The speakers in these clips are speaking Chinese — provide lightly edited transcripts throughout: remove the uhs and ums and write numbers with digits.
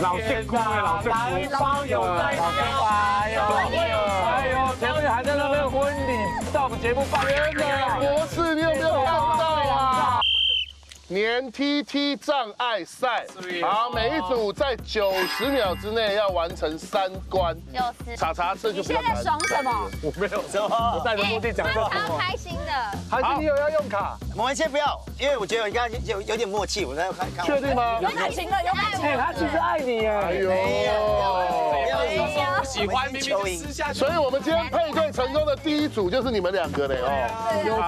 老仙姑哎，老仙姑，包有在，老仙姑有，哎呦，前面还在那边婚礼，在我们节目办真的博士，你有没有看到啊？年TT障碍赛，好，每一组在90秒之内要完成3关。90。查查，这就不要谈。你现在爽什么？我没有爽，我带着目的讲这个。超开心的。还是你有要用卡？我们先不要，因为我觉得我刚刚有点默契，我再看看。确定吗？有感情的，有感情。哎，他其实爱你耶。哎呦。喜欢明明私下。所以我们今天配对成功的第一组就是你们2个嘞哦。哎呦。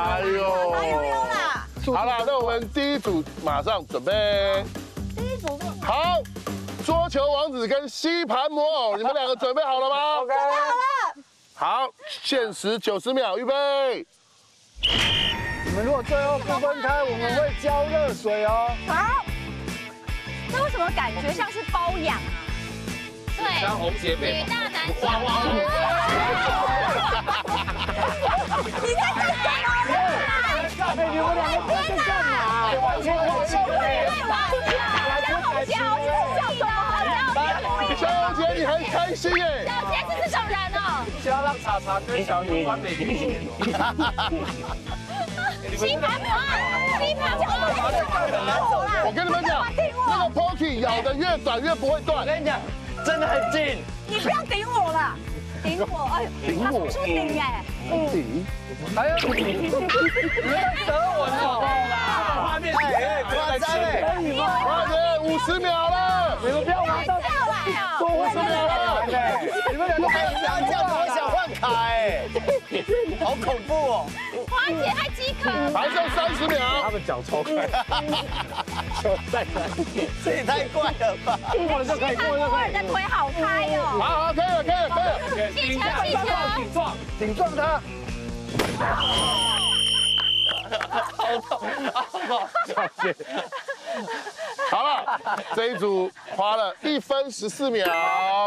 哎呦呦啦。 好了，那我们第一组马上准备。第一组好，桌球王子跟吸盘魔偶，你们2个准备好了吗？准备好了。好，限时90秒，预备。你们如果最后不分开，我们会浇热水哦。好。这为什么感觉像是包养啊？对。像红姐妹。女大男小。你在干嘛？ 你很开心耶！小杰是这种人哦。不要让查查跟小雨完美一点。吸盘魔偶，吸盘魔偶。我跟你们讲，那个 Pocky 咬得越短越不会断。我跟你讲，真的很近。你不要顶我了，顶我，哎，他不是顶耶。顶？哎呀，你得我脑袋啦！画面哎，夸张哎，好的，50秒了，你们不要玩到。 多50秒了，你们2个还有这样子，我想换卡哎，好恐怖哦！华姐还饥渴，还剩30秒，他们脚超快，再来，这也太快了吧！过了就可以，过了就可以。你的腿好开哦！好好，可以了，可以了，可以了。气球，顶撞他。 好痛，好痛！小杰，好了，这一组花了1分14秒，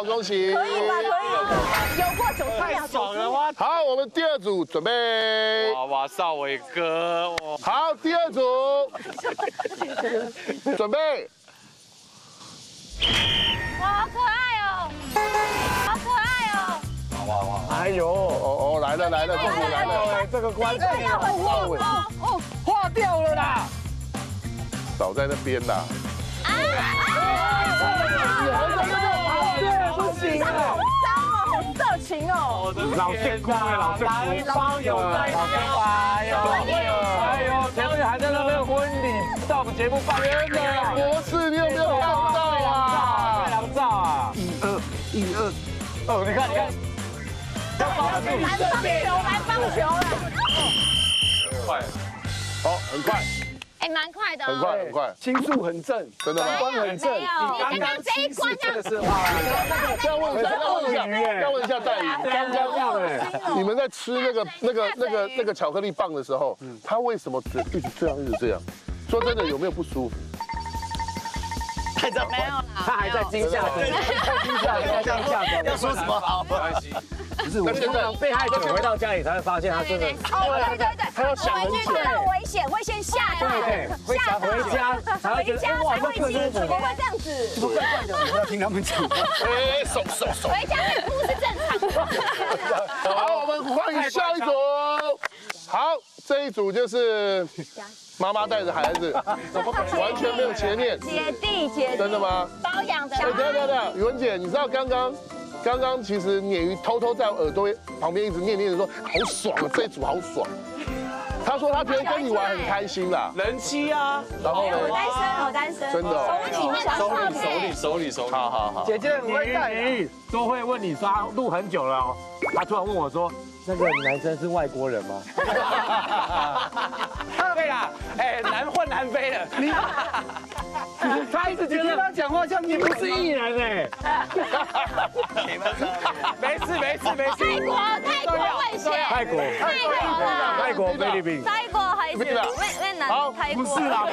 恭喜！可以吧？可以，有过90秒，爽了哇！好，我们第二组准备。哇，少伟哥，好，第二组，准备。哇，好可爱哦！好可爱哦！ 哎呦，哦哦，来了来了，终于来了！这个关键哦，化掉了啦，倒在那边啦。啊！不行啊！好色情哦！老仙姑哎，老仙姑，包有在，老仙姑哎呦，前面还在那边婚礼，在我们节目办真的博士，你有没有看到啊？太阳照啊！1、2、1、2，哦，你看你看。 来放球了！快，好，很快。哎，蛮快的。很快，很快。心术很正，真的吗？关很正。你刚刚这一关真的是哇！要问一下戴宇，刚刚你们在吃那个巧克力棒的时候，他为什么一直这样？说真的，有没有不舒服？ 没有啦，他还在惊吓中，惊吓中，要说什么好？没关系，不是我现在被害者回到家里才会发现他真的，对对对，他要想很久，看到危险会先吓到，吓到回家才会觉得哇，这个人怎么会这样子？不要这样讲，不要听他们讲，哎，手，回家被哭是正常的。好，我们欢迎下一组。好，这一组就是。 妈妈带着孩子，完全没有邪念，姐弟，真的吗？包养的。对，宇文姐，你知道刚刚其实鲶鱼偷偷在我耳朵旁边一直念着说，好爽啊，这一组好爽。他说他觉得跟你玩很开心啦，人妻啊。然后我单身。真的。手里。好。姐姐，鲶鱼都会问你说录很久了哦，他突然问我说。 那个男生是外国人吗？对啦，哎，南混南非的。你他一直觉得他讲话像你不是艺人哎。没事。泰国危险。泰国菲律宾。泰国还是越南。好，不是啦。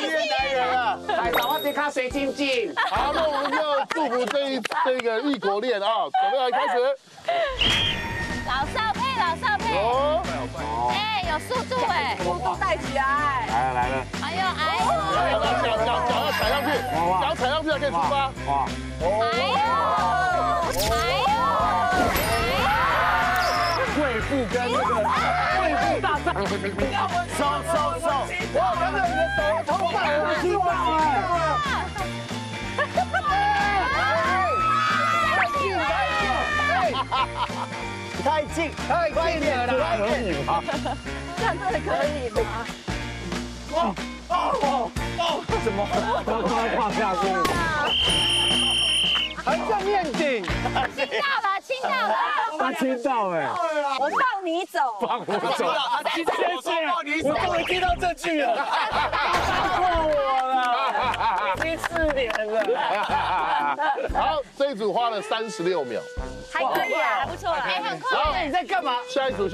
越南人啊。来，找我迪卡水晶晶。好，那我们就祝福这个异国恋啊，准备来开始。 老少配，哎，有速度哎，速度太起来！来了来了！哎呦哎呦！脚要踩上去，脚踩上去才可以出发。哇！哎呦！贵妇跟那个贵妇大战，收！哇！看到你的手头发都湿掉了。 太近了，可以吗？这样真的可以吗？哦！怎么都放下去？还在面顶？亲到了！他亲到哎！我放你走，放我走！谢谢，我终于听到这句了，放过我了，已经4年了。好，这一组花了36秒。 还可以啊，还不错，还很快。然后你在干嘛？下一组。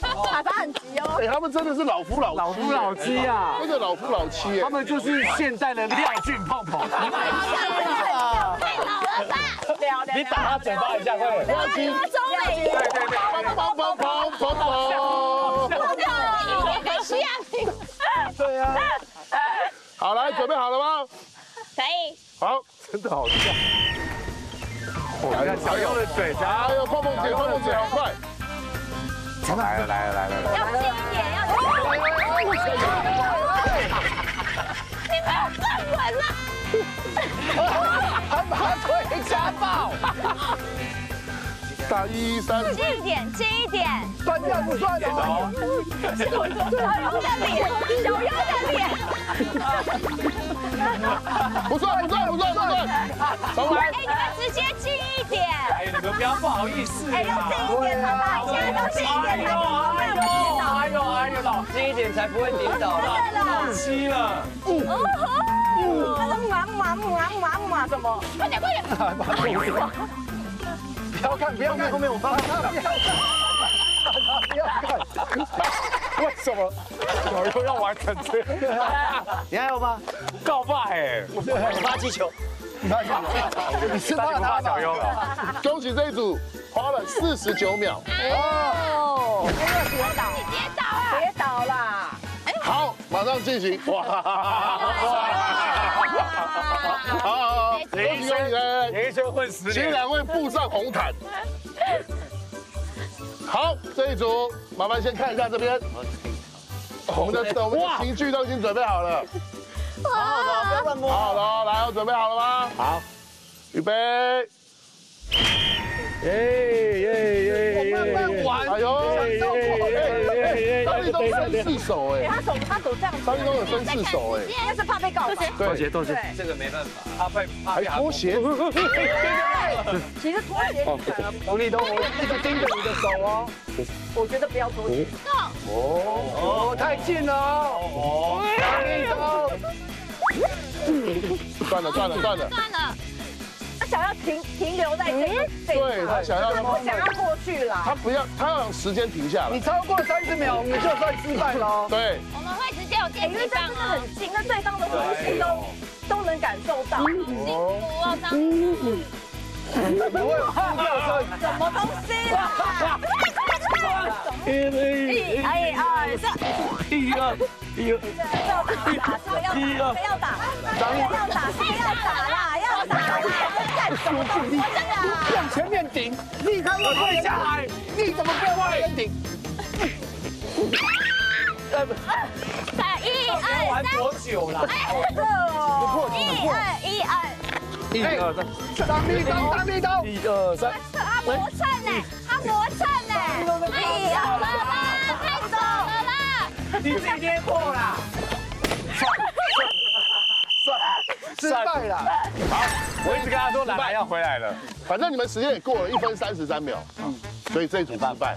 爸爸很急哦。哎，他们真的是老夫老妻啊，真的老夫老妻。他们就是现代的廖俊碰碰。太老了吧？你打他嘴巴一下，快点。廖俊，对。跑。我需要你。对啊。好，来，准备好了吗？可以。好，真的好像。 小友的嘴，碰碰嘴，好快！来了！要近一点！你们站稳了！还把腿夹爆！1、3，近一点！断掉不断哦！小友的脸！不算！重来！哎，你们直接近一点！哎，你们不要不好意思！哎，要近一点，好吧？现在都近一点了，哎呦，近一点才不会跌倒了，到期了！哦吼！他是忙什么？快点！不要看后面，我帮你看。不要看！为什么小优要玩成这样？你还有吗？告白哎！我发气球。 你是怕他小优，恭喜这一组花了49秒。哦，别倒啦！好，马上进行。好，连一圈混10年，竟然会步上红毯。好，这一组麻烦先看一下这边，我们的情绪都已经准备好了。 好了，来，我准备好了吗？好，预备，耶！慢慢玩，哎呦，张立东伸4手哎，他手这样，张立东有伸4手哎，应该是怕被告吧？拖鞋，这个没办法，怕被拖鞋，其实拖鞋张立东一直盯着你的手哦，我觉得不要拖鞋，太近了哦，张立东。 算了，他想要停留在这，对他想要过去了，他要让时间停下来。你超过30秒，你就算失败了。对，我们会直接有电击棒啊，很近，那对方的呼吸都能感受到。幸福哦，张立东。什么东西啦？1、2、3。 不要打啦！往前面顶，你看我跪下来，你怎么不往前面顶？1、2、3，玩多久了？1、2、3，张立东，1、2、3，他磨蹭呢，太早了啦！ 你直接破啦！失败了。好，我一直跟他说，奶奶要回来了。反正你们时间也过了1分33秒，所以这一组失败。